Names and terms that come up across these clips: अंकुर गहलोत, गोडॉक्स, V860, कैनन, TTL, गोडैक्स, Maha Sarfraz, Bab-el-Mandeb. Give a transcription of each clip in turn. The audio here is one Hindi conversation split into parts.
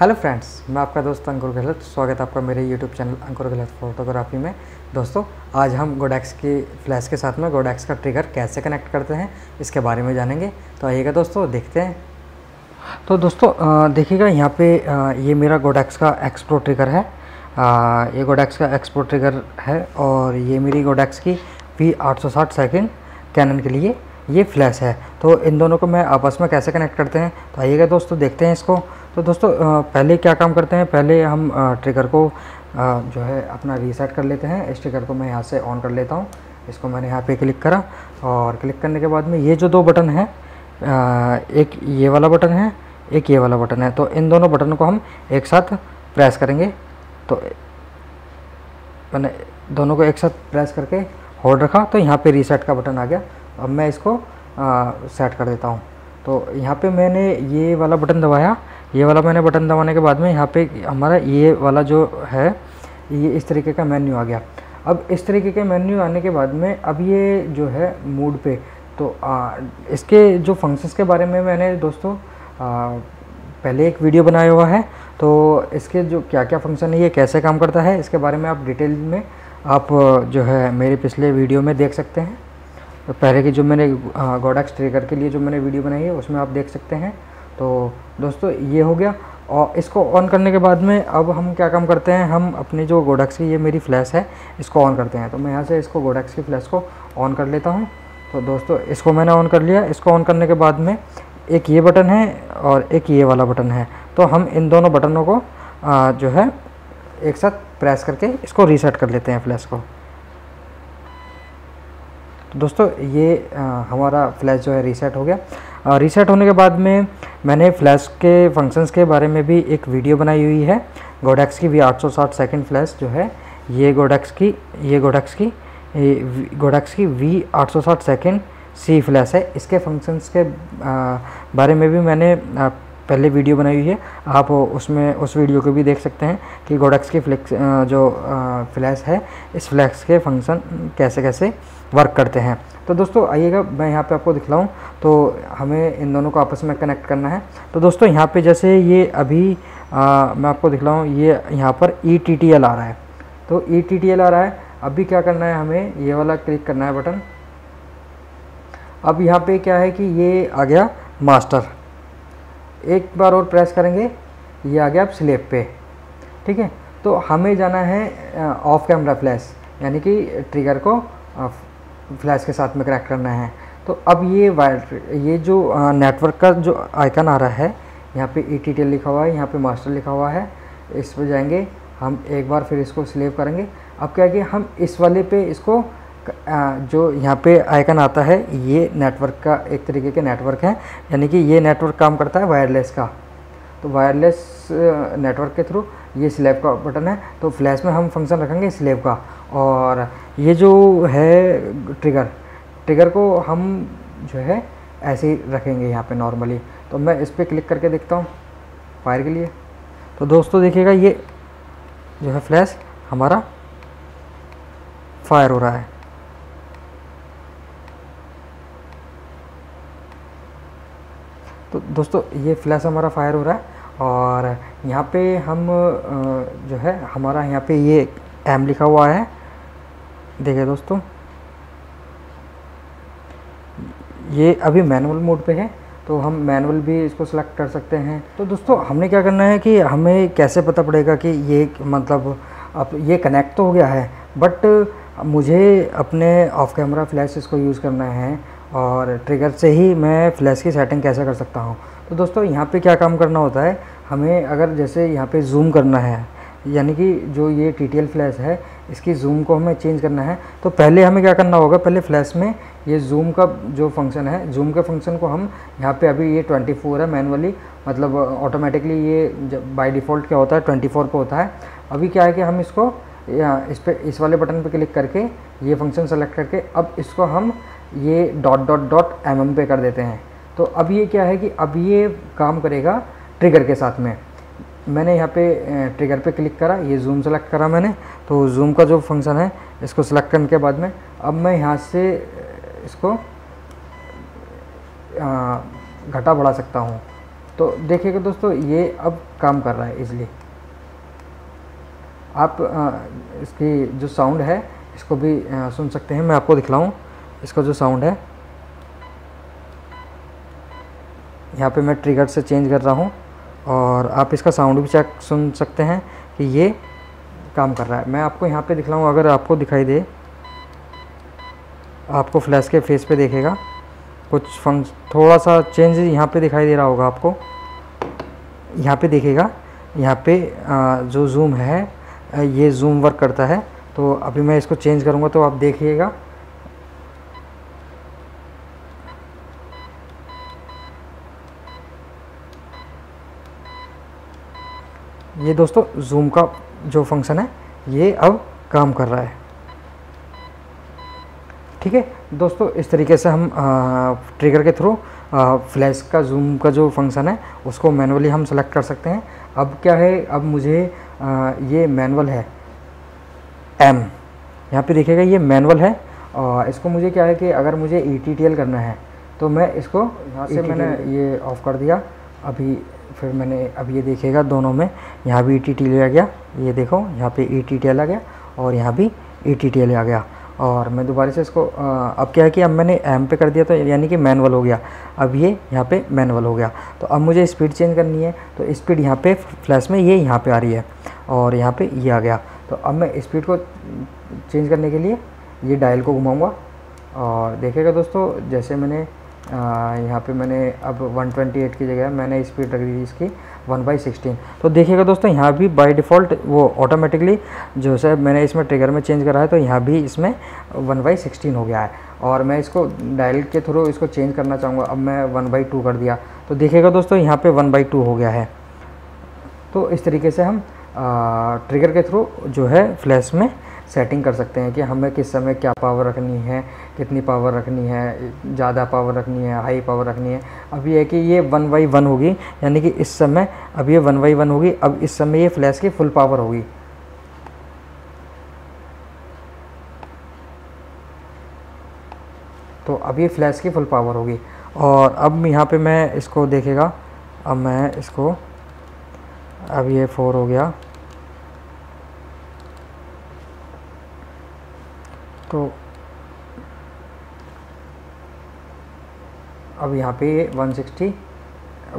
हेलो फ्रेंड्स, मैं आपका दोस्त अंकुर गहलोत। स्वागत है आपका मेरे YouTube channel अंकुर गहलोत photography में। दोस्तों, आज हम गोडैक्स की फ्लैश के साथ में गोडैक्स का ट्रिगर कैसे कनेक्ट करते हैं इसके बारे में जानेंगे। तो आइएगा दोस्तों, देखते हैं। तो दोस्तों देखिएगा, यहाँ पे ये मेरा गोडैक्स का एक्स प्रो ट्रिगर है। ये गोडैक्स का एक्स प्रो ट्रिगर है और ये मेरी गोडैक्स की V860 सेकेंड कैनन के लिए ये फ्लैश है। तो इन दोनों को मैं आपस में कैसे कनेक्ट करते हैं, तो आइएगा दोस्तों देखते हैं इसको। तो दोस्तों पहले क्या काम करते हैं, पहले हम ट्रिगर को जो है अपना रीसेट कर लेते हैं। इस ट्रिगर को मैं यहाँ से ऑन कर लेता हूँ। इसको मैंने यहाँ पे क्लिक करा और क्लिक करने के बाद में ये जो दो बटन हैं, एक ये वाला बटन है, एक ये वाला बटन है, तो इन दोनों बटन को हम एक साथ प्रेस करेंगे। तो मैंने दोनों को एक साथ प्रेस करके होल्ड रखा, तो यहाँ पे रीसेट का बटन आ गया। अब मैं इसको सेट कर देता हूँ। तो यहाँ पे मैंने ये वाला बटन दबाया, ये वाला मैंने बटन दबाने के बाद में यहाँ पे हमारा ये वाला जो है ये इस तरीके का मेन्यू आ गया। अब इस तरीके के मेन्यू आने के बाद में अब ये जो है मूड पे, तो इसके जो फंक्शंस के बारे में मैंने दोस्तों पहले एक वीडियो बनाया हुआ है। तो इसके जो क्या क्या फंक्शन है, ये कैसे काम करता है, इसके बारे में आप डिटेल में आप जो है मेरे पिछले वीडियो में देख सकते हैं। पहले की जो मैंने गोडैक्स ट्रिगर के लिए जो मैंने वीडियो बनाई है उसमें आप देख सकते हैं। तो दोस्तों ये हो गया, और इसको ऑन करने के बाद में अब हम क्या काम करते हैं, हम अपने जो गोडैक्स की ये मेरी फ्लैश है इसको ऑन करते हैं। तो मैं यहाँ से इसको गोडैक्स की फ्लैश को ऑन कर लेता हूँ। तो दोस्तों इसको मैंने ऑन कर लिया। इसको ऑन करने के बाद में एक ये बटन है और एक ये वाला बटन है, तो हम इन दोनों बटनों को जो है एक साथ प्रेस करके इसको रीसेट कर लेते हैं फ्लैश को। तो दोस्तों ये हमारा फ्लैश जो है रीसेट हो गया। रीसेट होने के बाद में मैंने फ्लैश के फंक्शंस के बारे में भी एक वीडियो बनाई हुई है। गोडैक्स की V860 सेकेंड फ्लैश जो है ये गोडैक्स की V860 सेकेंड सी फ्लैश है, इसके फंक्शंस के बारे में भी मैंने पहले वीडियो बनाई हुई है। आप उसमें उस वीडियो को भी देख सकते हैं कि गोडैक्स की फ्लैश है, इस फ्लैश के फंक्शन कैसे कैसे वर्क करते हैं। तो दोस्तों आइएगा मैं यहाँ पे आपको दिखलाऊँ। तो हमें इन दोनों को आपस में कनेक्ट करना है। तो दोस्तों यहाँ पे जैसे ये अभी मैं आपको दिखलाऊँ, ये यहाँ पर ETTL आ रहा है। तो ETTL आ रहा है। अभी क्या करना है, हमें ये वाला क्लिक करना है बटन। अब यहाँ पर क्या है कि ये आ गया मास्टर, एक बार और प्रेस करेंगे, ये आ गया आप स्लेप पे। ठीक है, तो हमें जाना है ऑफ कैमरा फ्लैश, यानी कि ट्रिगर को फ्लैश के साथ में कनेक्ट करना है। तो अब ये जो नेटवर्क का जो आइकन आ रहा है, यहाँ पे ETTL लिखा हुआ है, यहाँ पे मास्टर लिखा हुआ है, इस पे जाएंगे हम, एक बार फिर इसको स्लेप करेंगे। अब क्या है कि हम इस वाले पे इसको जो यहाँ पे आइकन आता है, ये नेटवर्क का एक तरीके के नेटवर्क है, यानी कि ये नेटवर्क काम करता है वायरलेस का। तो वायरलेस नेटवर्क के थ्रू ये स्लेब का बटन है। तो फ्लैश में हम फंक्शन रखेंगे स्लेब का, और ये जो है ट्रिगर को हम जो है ऐसे ही रखेंगे यहाँ पे नॉर्मली। तो मैं इस पर क्लिक करके देखता हूँ फायर के लिए। तो दोस्तों देखिएगा ये जो है फ्लैश हमारा फायर हो रहा है। तो दोस्तों ये फ्लैश हमारा फायर हो रहा है, और यहाँ पे हम जो है हमारा यहाँ पे ये एम लिखा हुआ है। देखिए दोस्तों ये अभी मैनुअल मोड पे है, तो हम मैनुअल भी इसको सिलेक्ट कर सकते हैं। तो दोस्तों हमने क्या करना है कि हमें कैसे पता पड़ेगा कि ये मतलब अब ये कनेक्ट तो हो गया है, बट मुझे अपने ऑफ कैमरा फ्लैश इसको यूज़ करना है और ट्रिगर से ही मैं फ्लैश की सेटिंग कैसे कर सकता हूँ। तो दोस्तों यहाँ पे क्या काम करना होता है, हमें अगर जैसे यहाँ पे जूम करना है, यानी कि जो ये TTL फ्लैश है इसकी जूम को हमें चेंज करना है, तो पहले हमें क्या करना होगा, पहले फ्लैश में ये जूम का जो फंक्शन है, जूम के फंक्शन को हम यहाँ पे अभी ये 24 है मैनुअली, मतलब ऑटोमेटिकली ये बाई डिफ़ॉल्ट क्या होता है 24 पे होता है। अभी क्या है कि हम इसको इस पर इस वाले बटन पर क्लिक करके ये फंक्शन सेलेक्ट करके अब इसको हम ये ..mm पे कर देते हैं। तो अब ये क्या है कि अब ये काम करेगा ट्रिगर के साथ में। मैंने यहाँ पे ट्रिगर पे क्लिक करा, ये जूम सेलेक्ट करा मैंने, तो जूम का जो फंक्शन है इसको सेलेक्ट करने के बाद में अब मैं यहाँ से इसको घटा बढ़ा सकता हूँ। तो देखिएगा दोस्तों ये अब काम कर रहा है इजली। आप इसकी जो साउंड है इसको भी सुन सकते हैं, मैं आपको दिखलाऊं इसका जो साउंड है। यहाँ पे मैं ट्रिगर से चेंज कर रहा हूँ और आप इसका साउंड भी चेक सुन सकते हैं कि ये काम कर रहा है। मैं आपको यहाँ पे दिखलाऊँ, अगर आपको दिखाई दे, आपको फ्लैश के फेस पे देखेगा कुछ फंक्शन थोड़ा सा चेंज यहाँ पे दिखाई दे रहा होगा आपको। यहाँ पे देखेगा, यहाँ पे जो जूम है ये जूम वर्क करता है। तो अभी मैं इसको चेंज करूँगा तो आप देखिएगा ये दोस्तों जूम का जो फंक्शन है ये अब काम कर रहा है। ठीक है दोस्तों, इस तरीके से हम ट्रिगर के थ्रू फ्लैश का जूम का जो फंक्शन है उसको मैनुअली हम सेलेक्ट कर सकते हैं। अब क्या है, अब मुझे ये मैनुअल है M, यहाँ पे देखिएगा ये मैनुअल है। और इसको मुझे क्या है कि अगर मुझे TTL करना है तो मैं इसको यहाँ से मैंने ये ऑफ़ कर दिया। अभी फिर मैंने अब ये देखिएगा दोनों में, यहाँ भी TTL आ गया, ये देखो यहाँ पे TTL आ गया और यहाँ भी TTL आ गया। और मैं दोबारा से इसको अब क्या है कि अब मैंने M पे कर दिया तो यानी कि मैनुअल हो गया। अब ये यहाँ पे मैनुअल हो गया। तो अब मुझे स्पीड चेंज करनी है तो स्पीड यहाँ पे फ्लैश में ये यहाँ पे आ रही है और यहाँ पे ये आ गया। तो अब मैं स्पीड को चेंज करने के लिए ये डायल को घुमाऊँगा और देखेगा दोस्तों जैसे मैंने यहाँ पे मैंने अब 128 की जगह मैंने स्पीड रख दी इसकी 1/16। तो देखिएगा दोस्तों यहाँ भी बाय डिफ़ॉल्ट वो ऑटोमेटिकली जो है मैंने इसमें ट्रिगर में चेंज करा है तो यहाँ भी इसमें 1/16 हो गया है। और मैं इसको डायल के थ्रू इसको चेंज करना चाहूँगा, अब मैं 1/2 कर दिया तो देखिएगा दोस्तों यहाँ पे 1/2 हो गया है। तो इस तरीके से हम ट्रिगर के थ्रू जो है फ्लैश में सेटिंग कर सकते हैं कि हमें किस समय क्या पावर रखनी है, कितनी पावर रखनी है, ज़्यादा पावर रखनी है, हाई पावर रखनी है। अब ये है कि ये 1/1 होगी यानी कि इस समय अब ये 1/1 होगी। अब इस समय ये फ्लैश की फुल पावर होगी। तो अब ये फ्लैश की फुल पावर होगी। और अब यहाँ पे मैं इसको देखेगा, अब मैं इसको अब ये 4 हो गया तो अब यहाँ पे 128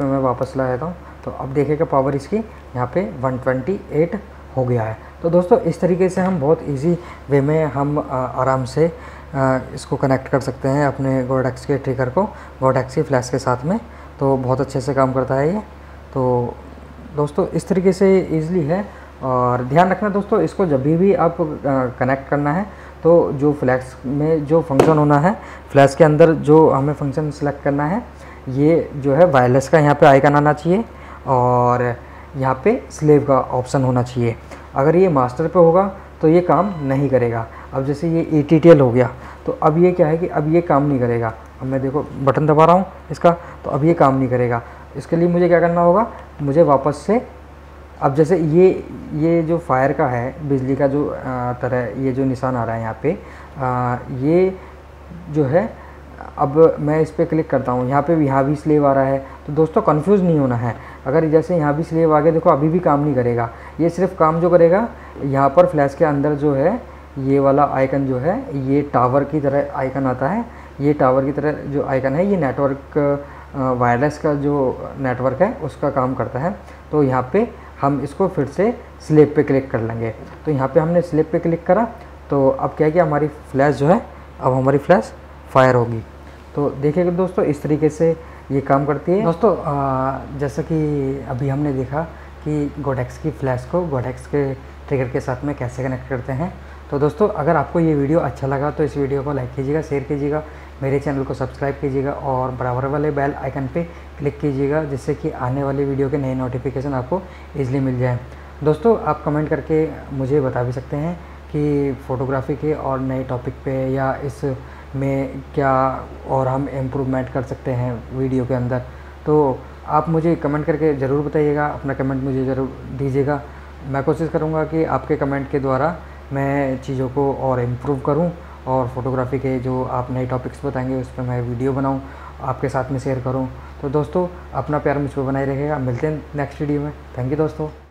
में मैं वापस ला देता हूँ। तो अब देखेगा पावर इसकी यहाँ पे 128 हो गया है। तो दोस्तों इस तरीके से हम बहुत इजी वे में हम आराम से इसको कनेक्ट कर सकते हैं अपने गोडॉक्स के ट्रिगर को गोडॉक्स की फ्लैश के साथ में। तो बहुत अच्छे से काम करता है ये। तो दोस्तों इस तरीके से ईज़िली है। और ध्यान रखना दोस्तों इसको जब भी आप कनेक्ट करना है तो जो फ्लैश में जो फंक्शन होना है, फ्लैश के अंदर जो हमें फंक्शन सेलेक्ट करना है, ये जो है वायरलेस का यहाँ पे आइकन आना चाहिए और यहाँ पे स्लेव का ऑप्शन होना चाहिए। अगर ये मास्टर पे होगा तो ये काम नहीं करेगा। अब जैसे ये TTL हो गया तो अब ये क्या है कि अब ये काम नहीं करेगा। अब मैं देखो बटन दबा रहा हूँ इसका तो अब ये काम नहीं करेगा। इसके लिए मुझे क्या करना होगा, मुझे वापस से अब जैसे ये जो फायर का है बिजली का जो तरह ये जो निशान आ रहा है यहाँ पे ये जो है अब मैं इस पर क्लिक करता हूँ यहाँ भी स्लेव आ रहा है। तो दोस्तों कंफ्यूज नहीं होना है। अगर जैसे यहाँ भी स्लेव आ गया देखो अभी भी काम नहीं करेगा। ये सिर्फ काम जो करेगा यहाँ पर फ्लैश के अंदर जो है ये वाला आइकन जो है ये टावर की तरह आइकन आता है। ये टावर की तरह जो आइकन है ये नेटवर्क वायरलेस का जो नेटवर्क है उसका काम करता है। तो यहाँ पे हम इसको फिर से स्लेव पे क्लिक कर लेंगे। तो यहाँ पे हमने स्लेव पे क्लिक करा तो अब क्या है कि हमारी फ्लैश जो है अब हमारी फ्लैश फायर होगी। तो देखिएगा दोस्तों इस तरीके से ये काम करती है। दोस्तों जैसा कि अभी हमने देखा कि गोडॉक्स की फ्लैश को गोडॉक्स के ट्रिगर के साथ में कैसे कनेक्ट करते हैं। तो दोस्तों अगर आपको ये वीडियो अच्छा लगा तो इस वीडियो को लाइक कीजिएगा, शेयर कीजिएगा, मेरे चैनल को सब्सक्राइब कीजिएगा और बराबर वाले बेल आइकन पे क्लिक कीजिएगा जिससे कि आने वाले वीडियो के नए नोटिफिकेशन आपको ईजिली मिल जाए। दोस्तों आप कमेंट करके मुझे बता भी सकते हैं कि फ़ोटोग्राफी के और नए टॉपिक पे या इस में क्या और हम इम्प्रूवमेंट कर सकते हैं वीडियो के अंदर। तो आप मुझे कमेंट करके ज़रूर बताइएगा, अपना कमेंट मुझे ज़रूर दीजिएगा। मैं कोशिश करूँगा कि आपके कमेंट के द्वारा मैं चीज़ों को और इम्प्रूव करूं और फ़ोटोग्राफी के जो आप नए टॉपिक्स बताएंगे उस पर मैं वीडियो बनाऊं आपके साथ में शेयर करूँ। तो दोस्तों अपना प्यार मुझ पर बनाए रखिएगा। मिलते हैं नेक्स्ट वीडियो में। थैंक यू दोस्तों।